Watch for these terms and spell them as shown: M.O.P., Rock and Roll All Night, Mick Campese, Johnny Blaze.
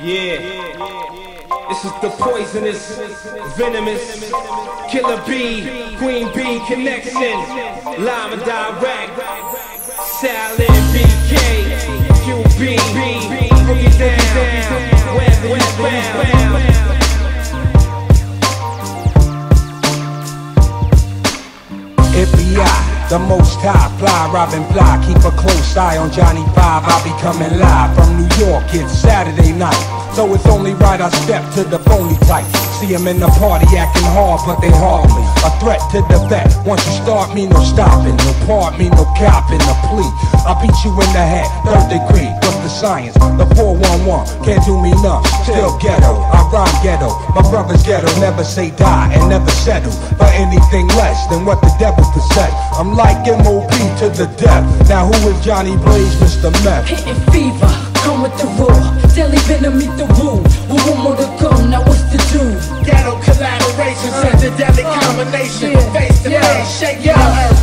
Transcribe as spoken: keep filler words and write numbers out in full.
Yeah, this is the poisonous, venomous, killer bee, queen bee connection, lima direct, salad B K, Q B, bring it down, web in the ground. The most high, fly, robbing fly, keep a close eye on Johnny Five. I'll be coming live from New York, it's Saturday night, so it's only right I step to the phony type. See him in the party acting hard, but they hardly a threat to the vet. Once you start me, no stopping, no part me, no copping, no plea. I beat you in the head, third degree, what's the science? The four one one, can't do me none, still ghetto, I rhyme ghetto. My brother's ghetto, never say die and never settle for anything less than what the devil possessed. I'm like M O P to the death. Now who is Johnny Blaze, Mister Meth? Hitting fever, come with the roar. Daily venom, meet the room. With one more to go, now what's the do? Ghetto collaboration, uh, psychedelic uh, combination. Face to face, shake your earth.